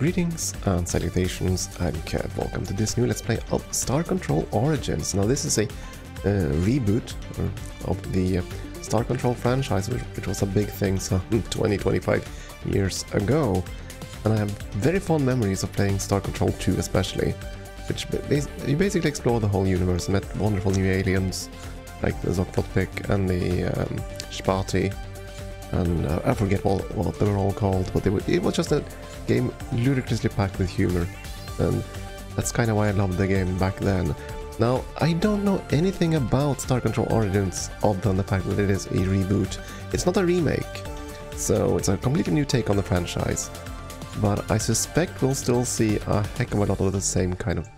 Greetings and salutations, I'm Kev. Welcome to this new Let's Play of Star Control Origins. Now this is a reboot of the Star Control franchise, which was a big thing some 20-25 years ago. And I have very fond memories of playing Star Control 2 especially, which you basically explore the whole universe, met wonderful new aliens like the Zogpotpik and the Spati. And I forget what they were all called, but it was just a game ludicrously packed with humor, and that's kind of why I loved the game back then. Now, I don't know anything about Star Control Origins other than the fact that it is a reboot. It's not a remake, so it's a completely new take on the franchise, but I suspect we'll still see a heck of a lot of the same kind of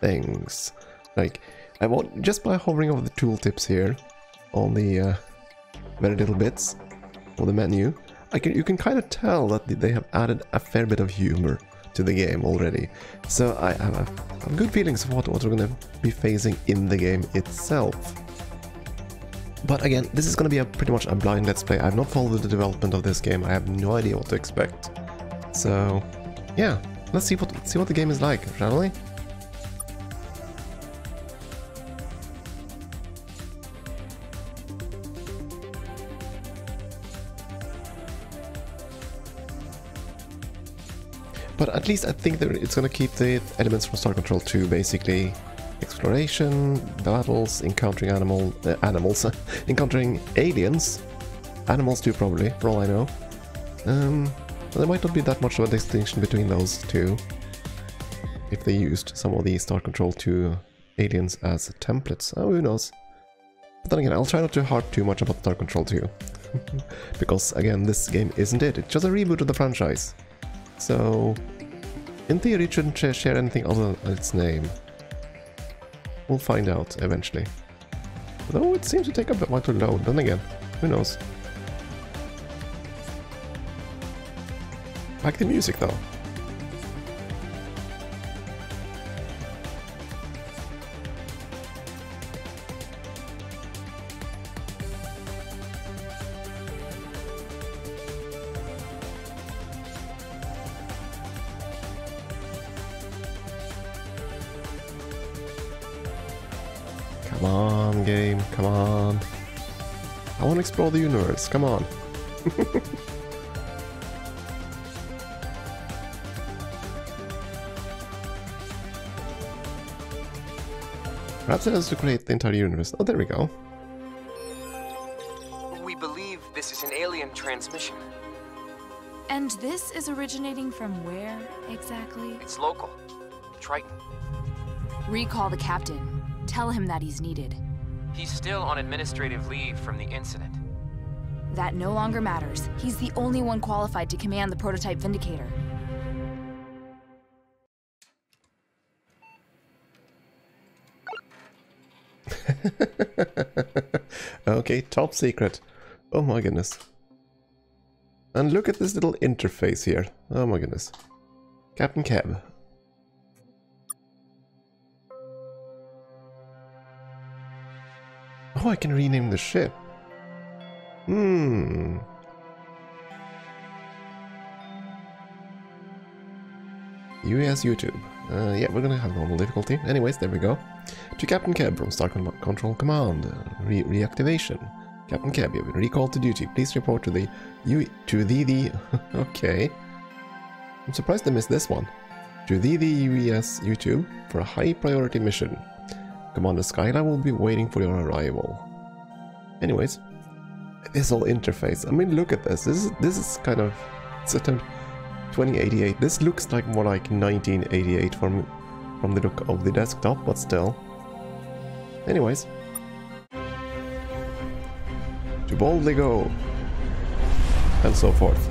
things. Like, I won't, just by hovering over the tooltips here on the very little bits, for the menu, you can kind of tell that they have added a fair bit of humor to the game already. So I have a good feelings of what we're going to be facing in the game itself. But again, this is going to be pretty much a blind Let's Play. I've not followed the development of this game. I have no idea what to expect. So yeah, let's see what the game is like, shall we? But at least I think that it's going to keep the elements from Star Control 2, basically exploration, battles, encountering encountering aliens, animals too probably, for all I know. There might not be that much of a distinction between those two, if they used some of the Star Control 2 aliens as templates. Oh, who knows? But then again, I'll try not to harp too much about Star Control 2, because again, this game isn't it. It's just a reboot of the franchise. So, in theory, it shouldn't share anything other than its name. We'll find out eventually. Though it seems to take a bit while to load, then again, who knows. Like the music, though. Come on, game, come on. I want to explore the universe, come on. Perhaps it has to create the entire universe. Oh, there we go. We believe this is an alien transmission. And this is originating from where, exactly? It's local. Triton. Recall the captain. Tell him that he's needed. He's still on administrative leave from the incident. That no longer matters. He's the only one qualified to command the prototype Vindicator. Okay, top secret. Oh my goodness. And look at this little interface here. Oh my goodness. Captain Kev. Oh, I can rename the ship. Hmm. US YouTube. Yeah, we're gonna have normal difficulty. Anyways, there we go. To Captain Keb from Star Control Command. Reactivation. Captain Keb, you've been recalled to duty. Please report to the okay. I'm surprised I missed this one. To the US YouTube for a high priority mission. Commander Skylar will be waiting for your arrival. Anyways, this whole interface. I mean, look at this. This is kind of settled 2088. This looks like more like 1988 from the look of the desktop, but still. Anyways, to boldly go, and so forth.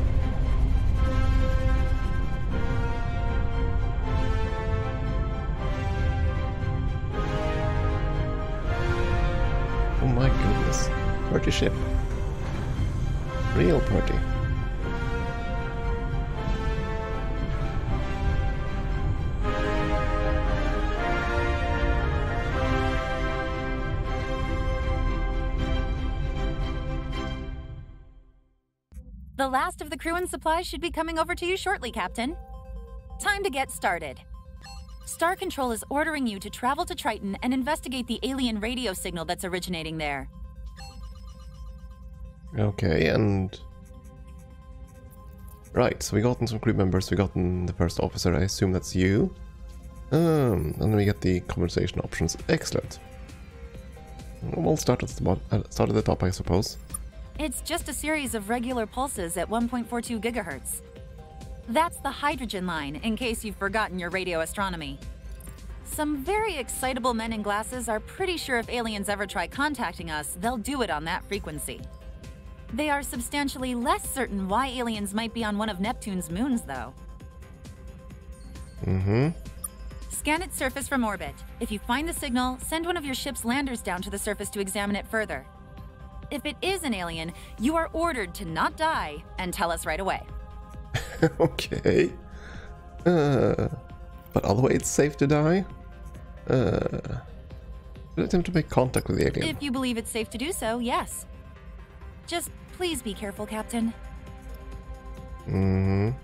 My goodness, party ship, real party. The last of the crew and supplies should be coming over to you shortly, Captain. Time to get started. Star Control is ordering you to travel to Triton and investigate the alien radio signal that's originating there. Okay, and... right, so we got in some crew members, we got in the first officer, I assume that's you. And we get the conversation options. Excellent. We'll start at the top, I suppose. It's just a series of regular pulses at 1.42 gigahertz. That's the hydrogen line, in case you've forgotten your radio astronomy. Some very excitable men in glasses are pretty sure if aliens ever try contacting us, they'll do it on that frequency. They are substantially less certain why aliens might be on one of Neptune's moons, though. Mm-hmm. Scan its surface from orbit. If you find the signal, send one of your ship's landers down to the surface to examine it further. If it is an alien, you are ordered to not die and tell us right away. Okay. But all the way it's safe to die? Should I attempt to make contact with the alien? If you believe it's safe to do so, yes. Just please be careful, Captain. Mm-hmm.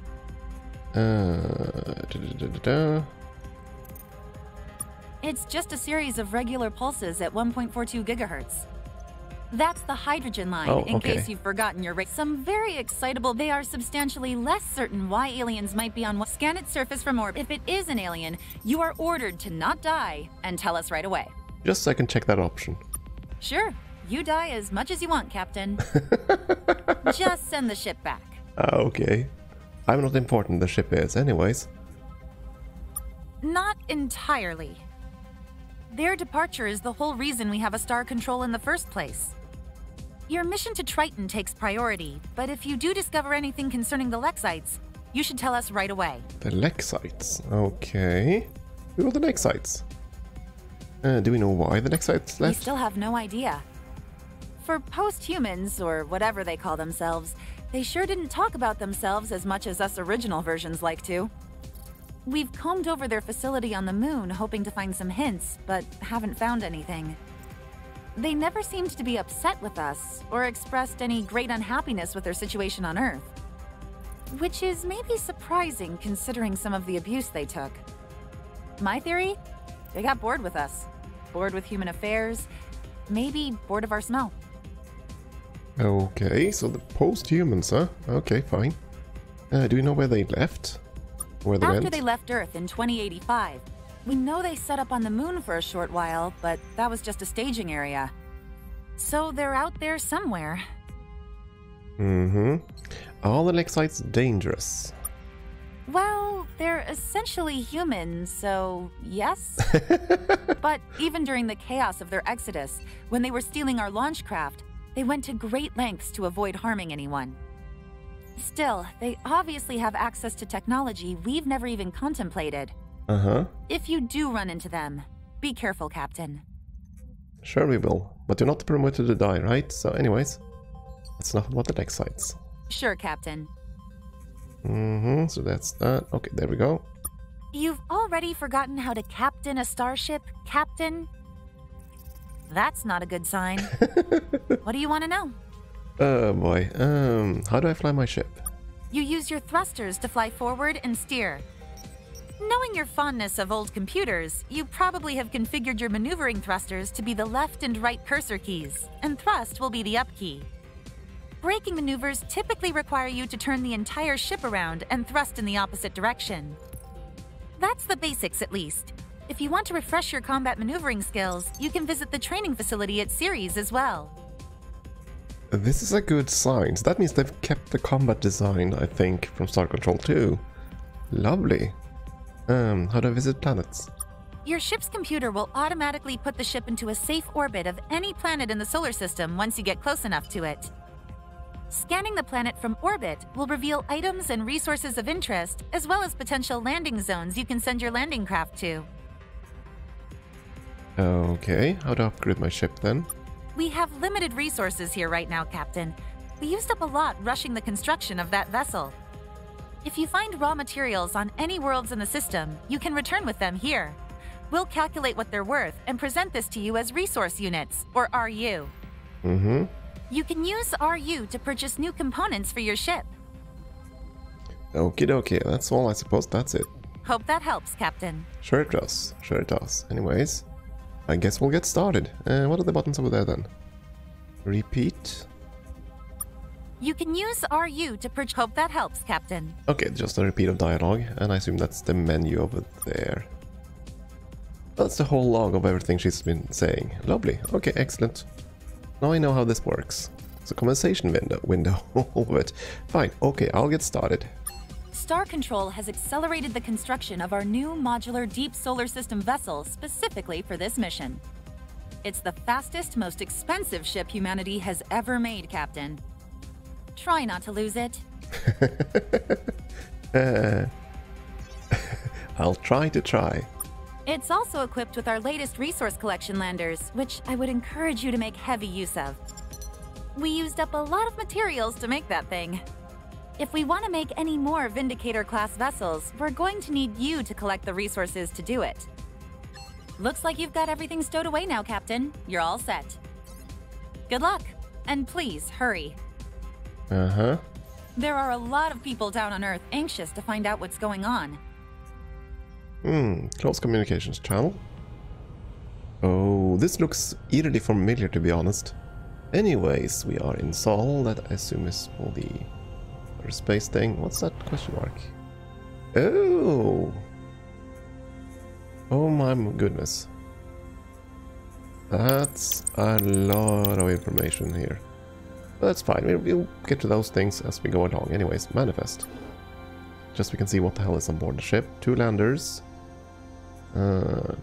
It's just a series of regular pulses at 1.42 gigahertz. That's the hydrogen line, in case you've forgotten your Some very excitable... They are substantially less certain why aliens might be on one... Scan its surface from orbit. If it is an alien, you are ordered to not die and tell us right away. Just so I can check that option. Sure. You die as much as you want, Captain. Just send the ship back. Okay. I'm not important, the ship is, anyways. Not entirely. Their departure is the whole reason we have a Star Control in the first place. Your mission to Triton takes priority, but if you do discover anything concerning the Lexites, you should tell us right away. The Lexites? Okay. Who are the Lexites? Do we know why the Lexites left? We still have no idea. For post-humans, or whatever they call themselves, they sure didn't talk about themselves as much as us original versions like to. We've combed over their facility on the moon, hoping to find some hints, but haven't found anything. They never seemed to be upset with us, or expressed any great unhappiness with their situation on Earth. Which is maybe surprising, considering some of the abuse they took. My theory? They got bored with us. Bored with human affairs. Maybe bored of our smell. Okay, so the post-humans, huh? Okay, fine. Do we know where they left? After they left Earth in 2085, we know they set up on the moon for a short while, but that was just a staging area. So they're out there somewhere. Mm-hmm. Are the Lexites dangerous? Well, they're essentially human, so yes. But even during the chaos of their exodus, when they were stealing our launch craft, they went to great lengths to avoid harming anyone. Still, they obviously have access to technology we've never even contemplated. Uh-huh. If you do run into them, be careful, Captain. Sure we will, but you're not permitted to die, right? So anyways, that's enough about the Lexites. Sure, Captain. Mm-hmm, so that's that. Okay, there we go. You've already forgotten how to captain a starship, Captain? That's not a good sign. What do you want to know? Oh boy, how do I fly my ship? You use your thrusters to fly forward and steer. Knowing your fondness of old computers, you probably have configured your maneuvering thrusters to be the left and right cursor keys, and thrust will be the up key. Braking maneuvers typically require you to turn the entire ship around and thrust in the opposite direction. That's the basics, at least. If you want to refresh your combat maneuvering skills, you can visit the training facility at Ceres as well. This is a good sign. So that means they've kept the combat design, I think, from Star Control 2. Lovely. How do I visit planets? Your ship's computer will automatically put the ship into a safe orbit of any planet in the solar system once you get close enough to it. Scanning the planet from orbit will reveal items and resources of interest, as well as potential landing zones you can send your landing craft to. Okay, how do I upgrade my ship then? We have limited resources here right now, Captain. We used up a lot rushing the construction of that vessel. If you find raw materials on any worlds in the system, you can return with them here. We'll calculate what they're worth and present this to you as resource units, or RU. Mm-hmm. You can use RU to purchase new components for your ship. Okie dokie, that's all I suppose, that's it. Hope that helps, Captain. Sure it does. Sure it does. Anyways, I guess we'll get started. What are the buttons over there then? Repeat. You can use RU to purge. Hope that helps, Captain. Okay, just a repeat of dialogue, and I assume that's the menu over there. That's the whole log of everything she's been saying. Lovely. Okay, excellent. Now I know how this works. It's a conversation window over it. Fine. Okay, I'll get started. Star Control has accelerated the construction of our new modular deep solar system vessel specifically for this mission. It's the fastest, most expensive ship humanity has ever made, Captain. Try not to lose it. I'll try. It's also equipped with our latest resource collection landers, which I would encourage you to make heavy use of. We used up a lot of materials to make that thing. If we want to make any more Vindicator-class vessels, we're going to need you to collect the resources to do it. Looks like you've got everything stowed away now, Captain. You're all set. Good luck, and please hurry. Uh-huh. There are a lot of people down on Earth anxious to find out what's going on. Hmm, close communications channel. Oh, this looks eerily familiar, to be honest. Anyways, we are in Sol. That I assume is for the space thing. What's that question mark? Oh! Oh my goodness. That's a lot of information here. That's fine. We'll get to those things as we go along. Anyways, manifest. Just so we can see what the hell is on board the ship. 2 landers.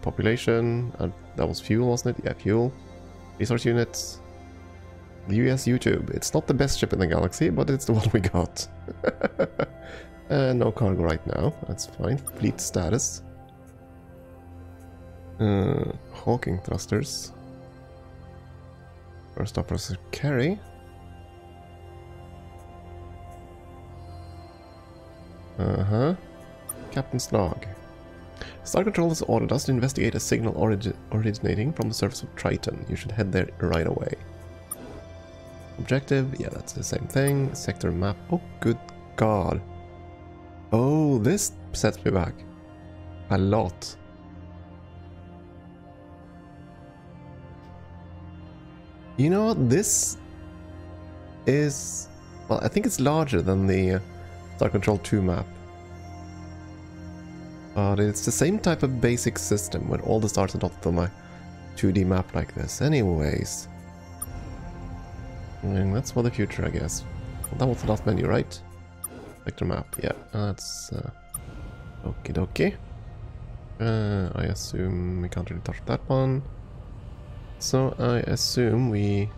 Population. That was fuel, wasn't it? Yeah, fuel. Resource units. The US YouTube. It's not the best ship in the galaxy, but it's the one we got. No cargo right now. That's fine. Fleet status. Hawking thrusters. First officer carry. Uh-huh. Captain's log. Star Control has ordered us to investigate a signal originating from the surface of Triton. You should head there right away. Objective, yeah, that's the same thing. Sector map. Oh, good God. Oh, this sets me back a lot. You know what? This is, well, I think it's larger than the Star Control 2 map. But it's the same type of basic system where all the stars are dotted on a 2D map like this. Anyways. And that's for the future, I guess. Well, that was the last menu, right? Vector map, yeah. That's okie dokie. I assume we can't really touch that one. So I assume we...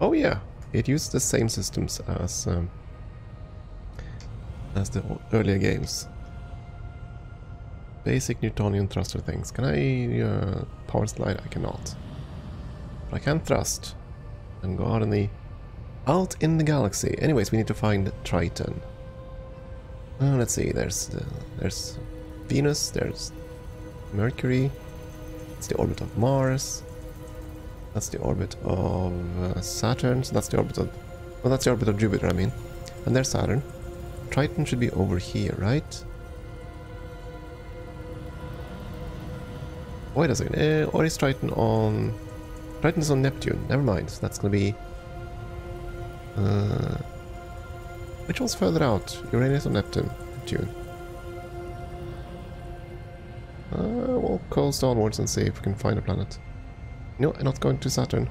Oh yeah! It used the same systems as the earlier games. Basic Newtonian thruster things. Can I power slide? I cannot. But I can thrust. And go out in the galaxy. Anyways, we need to find Triton. Let's see. There's Venus. There's Mercury. It's the orbit of Mars. That's the orbit of Saturn. So that's the orbit of. Well, that's the orbit of Jupiter. I mean, and there's Saturn. Triton should be over here, right? Wait a second. Or is Triton on? Triton's on Neptune. Never mind. That's gonna be. Which one's further out? Uranus or Neptune? Neptune. We'll coast onwards and see if we can find a planet. No, I'm not going to Saturn.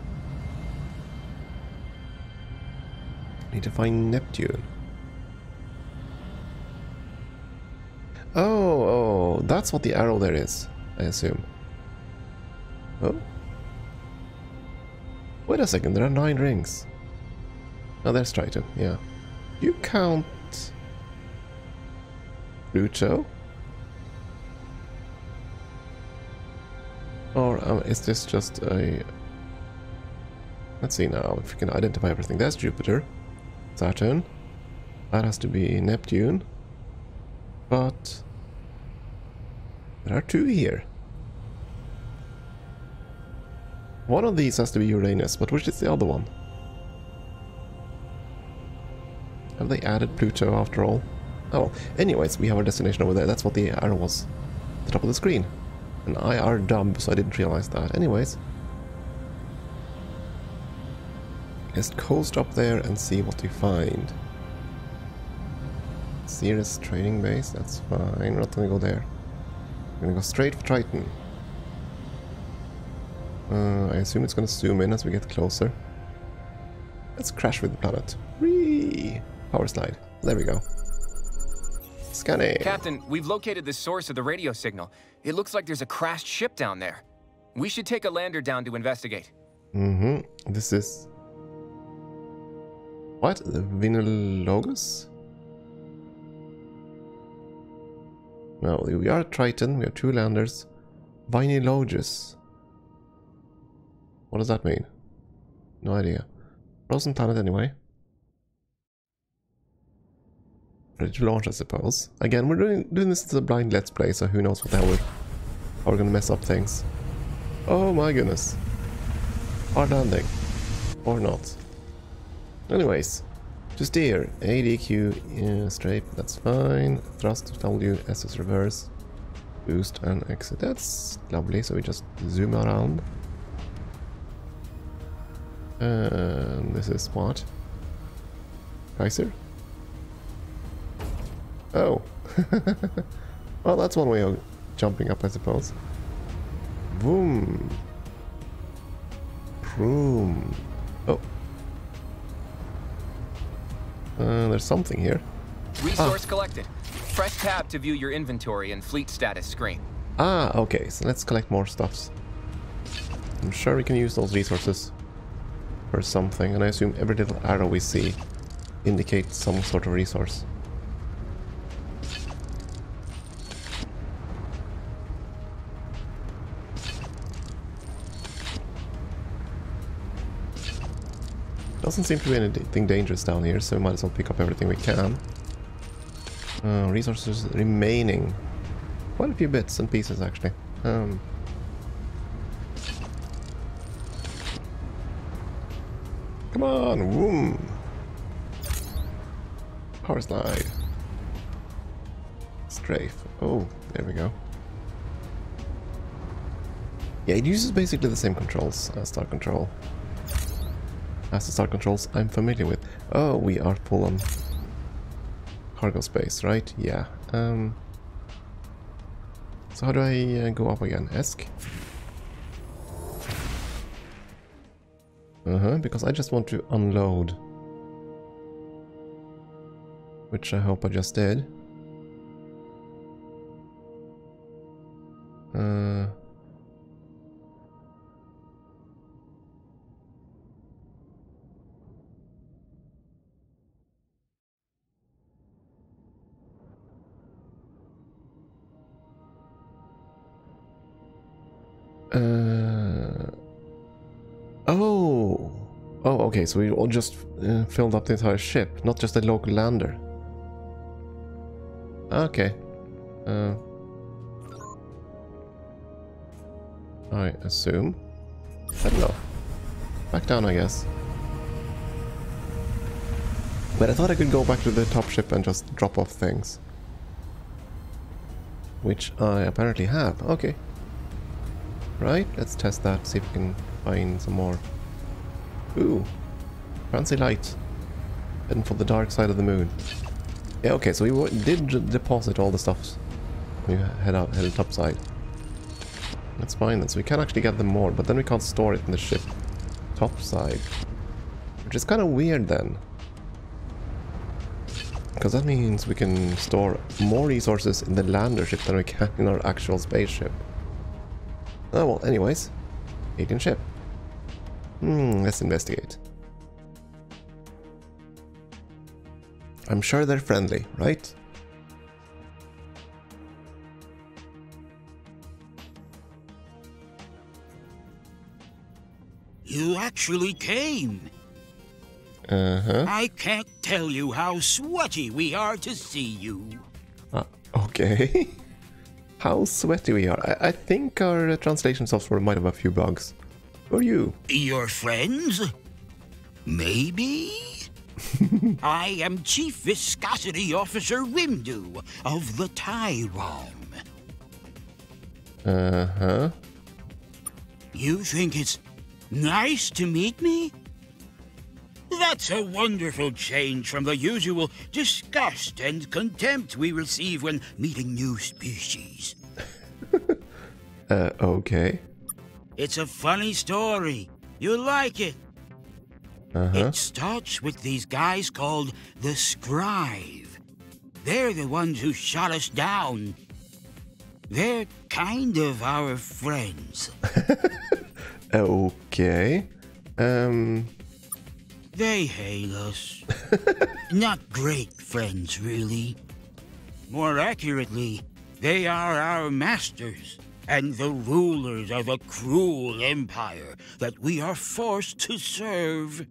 I need to find Neptune. Oh, that's what the arrow there is. I assume. Oh. Wait a second, there are 9 rings. Oh, there's Triton, yeah. You count... Pluto? Or is this just a... Let's see now, if we can identify everything. There's Jupiter. Saturn. That has to be Neptune. But... There are 2 here. One of these has to be Uranus, but which is the other one? Have they added Pluto after all? Oh well. Anyways, we have our destination over there. That's what the arrow was. The top of the screen. And I are dumb, so I didn't realize that. Anyways. Let's coast up there and see what we find. Ceres training base, that's fine. We're not gonna go there. We're gonna go straight for Triton. I assume it's gonna zoom in as we get closer. Let's crash with the planet. Whee! Power slide. There we go. Scanning. Captain, we've located the source of the radio signal. It looks like there's a crashed ship down there. We should take a lander down to investigate. Mm-hmm. This is... what? The Vinilogos? No, we are Triton. We are two landers. Vinilogos. What does that mean? No idea. Frozen planet anyway. Ready to launch, I suppose. Again, we're doing this as a blind let's play, so who knows what the hell we're gonna mess up things. Oh my goodness. Hard landing. Or not. Anyways. To steer. ADQ, yeah, straight, that's fine. Thrust, W, SS reverse. Boost and exit. That's lovely, so we just zoom around. And this is what? Kaiser? Oh. Well, that's one way of jumping up, I suppose. Boom. Vroom. Oh. There's something here. Resource collected. Press tab to view your inventory and fleet status screen. Ah, okay. So let's collect more stuffs. I'm sure we can use those resources for something, and I assume every little arrow we see indicates some sort of resource. Doesn't seem to be anything dangerous down here, so we might as well pick up everything we can. Resources remaining. Quite a few bits and pieces, actually. Come on, boom! Power slide. Strafe. Oh, there we go. Yeah, it uses basically the same controls as Star Control. As the Star Controls I'm familiar with. Oh, we are full on cargo space, right? Yeah. So how do I go up again? ESC? Because I just want to unload. Which I hope I just did. Oh, okay, so we all just filled up the entire ship, not just a local lander. Okay. I assume. I don't know. Back down, I guess. But I thought I could go back to the top ship and just drop off things. Which I apparently have. Okay. Right, let's test that, see if we can find some more. Ooh, fancy light. Heading for the dark side of the moon. Yeah, okay, so we did deposit all the stuff. We headed topside. That's fine then, so we can actually get them more, but then we can't store it in the ship topside. Which is kind of weird then. Because that means we can store more resources in the lander ship than we can in our actual spaceship. Oh well, anyways. Alien ship. Let's investigate. I'm sure they're friendly, right? You actually came. I can't tell you how sweaty we are to see you. Okay. How sweaty we are. I think our translation software might have a few bugs. Who are you? Your friends? Maybe? I am Chief Viscosity Officer Wimdu of the Tywom. Uh-huh. You think it's nice to meet me? That's a wonderful change from the usual disgust and contempt we receive when meeting new species. Okay. It's a funny story. You'll like it. It starts with these guys called the Scryve. They're the ones who shot us down. They're kind of our friends. Okay. They hate us. Not great friends, really. More accurately, they are our masters and the rulers of a cruel empire that we are forced to serve.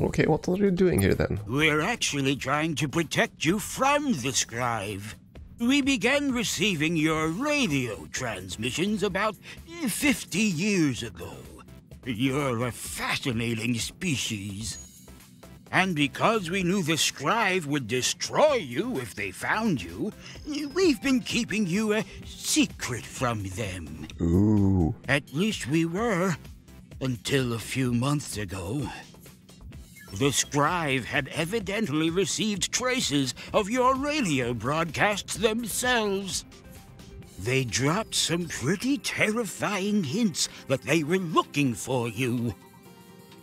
Okay, what are you doing here then? We're actually trying to protect you from the Scryve. We began receiving your radio transmissions about 50 years ago. You're a fascinating species. And because we knew the Scryve would destroy you if they found you, we've been keeping you a secret from them. Ooh. At least we were, until a few months ago. The Scryve had evidently received traces of your radio broadcasts themselves. They dropped some pretty terrifying hints that they were looking for you.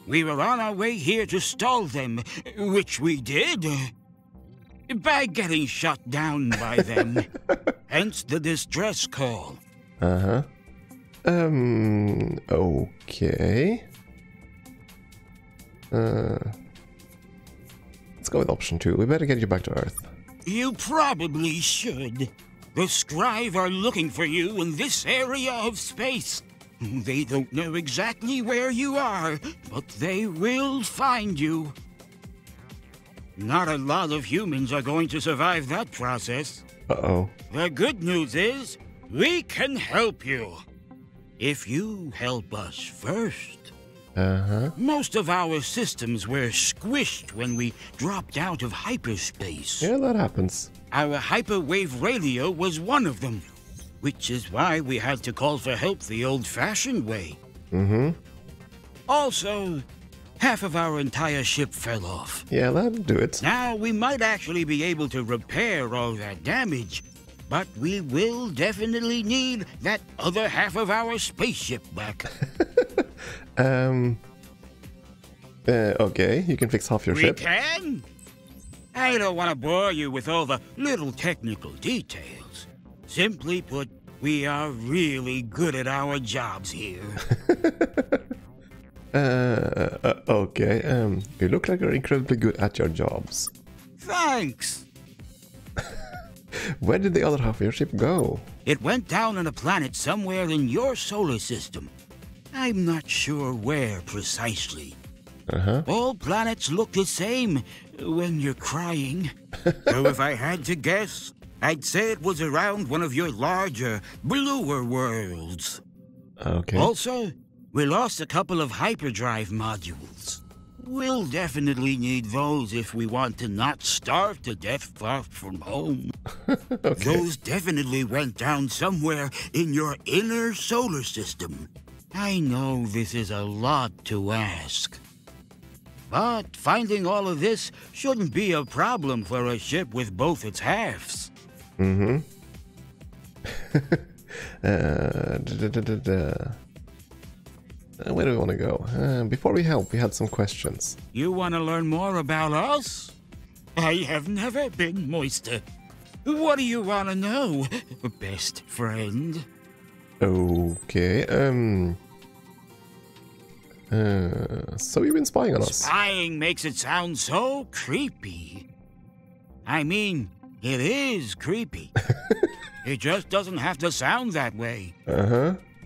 We were on our way here to stall them, which we did, by getting shot down by them. Hence the distress call. Okay. Let's go with option 2. We better get you back to Earth. You probably should. The Scryve are looking for you in this area of space. They don't know exactly where you are, but they will find you. Not a lot of humans are going to survive that process. Uh-oh. The good news is, we can help you. If you help us first. Most of our systems were squished when we dropped out of hyperspace. Yeah, that happens. Our hyperwave radio was one of them, which is why we had to call for help the old-fashioned way. Also, half of our entire ship fell off. Yeah, that'll do it. Now, we might actually be able to repair all that damage, but we will definitely need that other half of our spaceship back. Okay, you can fix half your ship. We can? I don't want to bore you with all the little technical details. Simply put, we are really good at our jobs here. Okay, you look like you're incredibly good at your jobs. Thanks. Where did the other half of your ship go? It went down on a planet somewhere in your solar system. I'm not sure where precisely. All planets look the same when you're crying. So if I had to guess, I'd say it was around one of your larger, bluer worlds. Okay. Also, we lost a couple of hyperdrive modules. We'll definitely need those if we want to not starve to death far from home. Okay. Those definitely went down somewhere in your inner solar system. I know this is a lot to ask. But finding all of this shouldn't be a problem for a ship with both its halves. Where do we want to go? Before we help, we had some questions. You want to learn more about us? I have never been moister. What do you want to know, best friend? Okay, so you've been spying on us. Spying makes it sound so creepy. I mean, it is creepy. It just doesn't have to sound that way.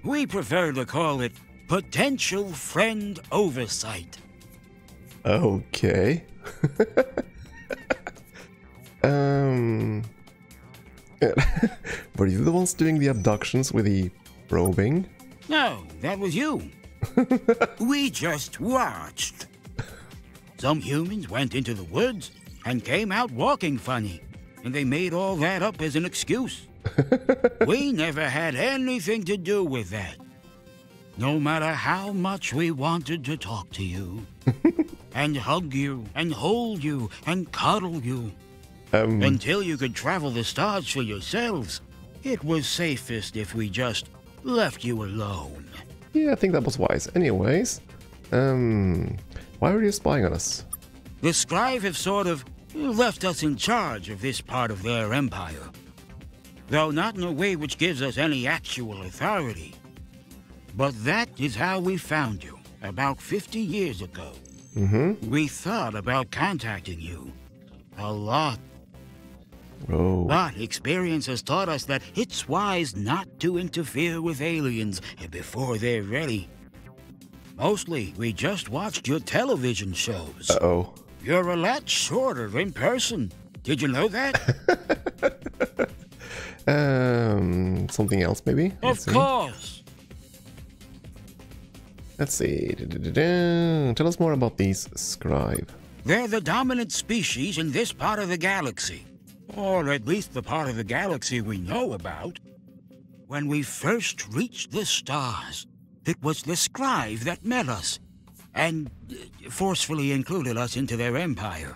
We prefer to call it potential friend oversight. Okay. Were you the ones doing the abductions with the probing? No, that was you. We just watched. Some humans went into the woods and came out walking funny, and they made all that up as an excuse. We never had anything to do with that. No matter how much we wanted to talk to you, and hug you, and hold you, and cuddle you, until you could travel the stars for yourselves, it was safest if we just left you alone. Yeah, I think that was wise. Anyways, why were you spying on us? The Scryve have sort of left us in charge of this part of their empire, though not in a way which gives us any actual authority. But that is how we found you, about 50 years ago. Mm-hmm. We thought about contacting you a lot. Oh. But experience has taught us that it's wise not to interfere with aliens before they're ready. Mostly, we just watched your television shows. Uh-oh. You're a lot shorter in person. Did you know that? Something else, maybe? Of course. Let's see. Tell us more about these Scryve. They're the dominant species in this part of the galaxy. Or at least the part of the galaxy we know about. When we first reached the stars, it was the Scryve that met us and forcefully included us into their empire.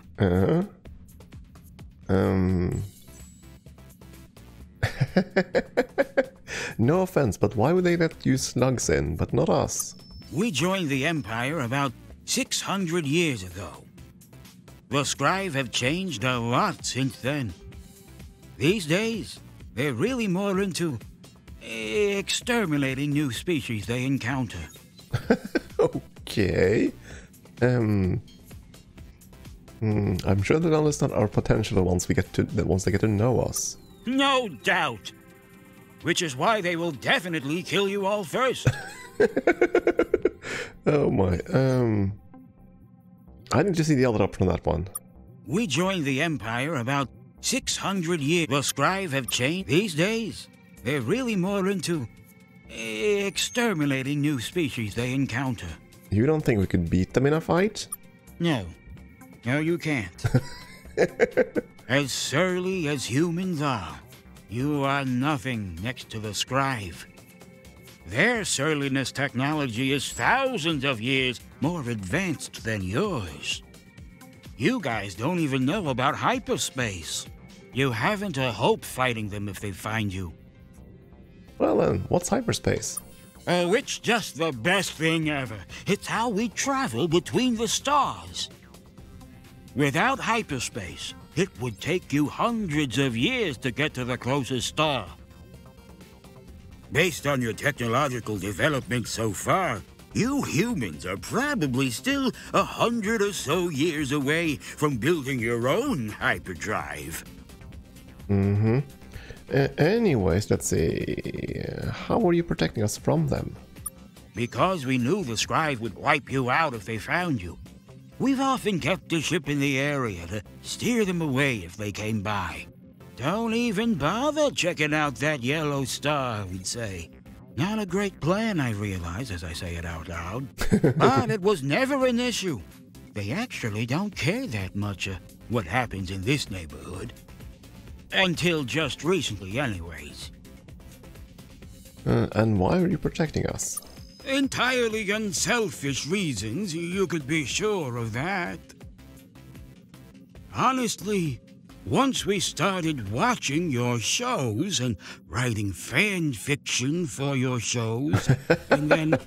No offense, but why would they let you slugs in, but not us? We joined the Empire about 600 years ago. The Scryve have changed a lot since then. These days, they're really more into exterminating new species they encounter. Okay. I'm sure they'll understand our potential once they get to know us. No doubt. Which is why they will definitely kill you all first. Oh my, I didn't just see the other up from that one. We joined the Empire about 600 years. The Scryve have changed. These days, they're really more into exterminating new species they encounter. You don't think we could beat them in a fight? No. No, you can't. As surly as humans are, you are nothing next to the Scryve. Their surliness technology is thousands of years more advanced than yours. You guys don't even know about hyperspace. You haven't a hope fighting them if they find you. Well then, what's hyperspace? Oh, it's just the best thing ever. It's how we travel between the stars. Without hyperspace, it would take you hundreds of years to get to the closest star. Based on your technological development so far, you humans are probably still 100 or so years away from building your own hyperdrive. Mm-hmm. Anyways, let's see. How were you protecting us from them? Because we knew the Scryve would wipe you out if they found you. We've often kept a ship in the area to steer them away if they came by. Don't even bother checking out that yellow star, we'd say. Not a great plan, I realize, as I say it out loud. But it was never an issue. They actually don't care that much what happens in this neighborhood. Until just recently, anyways. And why are you protecting us? Entirely unselfish reasons, you could be sure of that. Honestly, once we started watching your shows and writing fan fiction for your shows, and then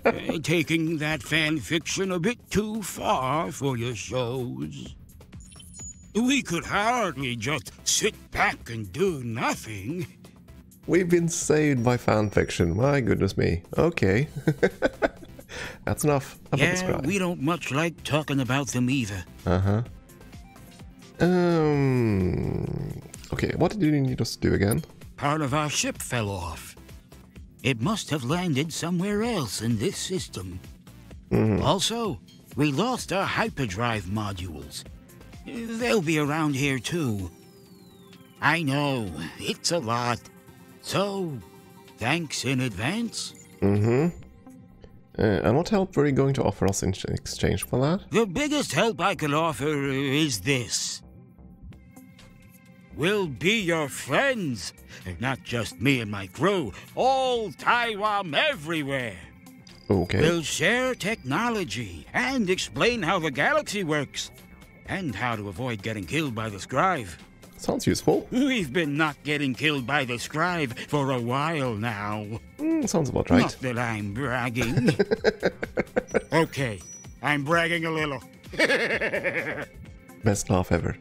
taking that fan fiction a bit too far for your shows, we could hardly just sit back and do nothing. We've been saved by fan fiction. My goodness me. Okay. That's enough. Yeah, we don't much like talking about them either. Uh-huh. Okay, what did you need us to do again? Part of our ship fell off. It must have landed somewhere else in this system. Mm-hmm. Also, we lost our hyperdrive modules. They'll be around here too. I know, it's a lot. So, thanks in advance. Mm-hmm. And what help were you going to offer us in exchange for that? The biggest help I can offer is this. We'll be your friends. Not just me and my crew, all Tywom everywhere. Okay. We'll share technology and explain how the galaxy works and how to avoid getting killed by the Scryve. Sounds useful. We've been not getting killed by the Scryve for a while now. Sounds about right. Not that I'm bragging. Okay, I'm bragging a little. Best laugh ever.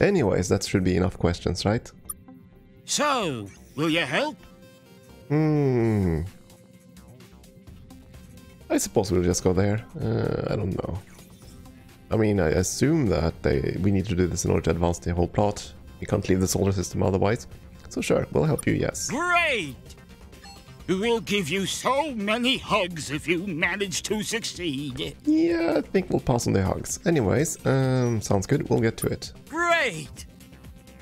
Anyways, that should be enough questions, right? So, will you help? I suppose we'll just go there. I don't know. I mean, I assume that we need to do this in order to advance the whole plot. You can't leave the solar system otherwise. So sure, we'll help you, yes. Great! We'll give you so many hugs if you manage to succeed. Yeah, I think we'll pass on the hugs. Anyways, sounds good. We'll get to it. Great!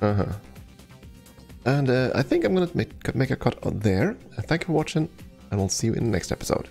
Uh-huh. And I think I'm gonna make a cut out there. Thank you for watching, and we'll see you in the next episode.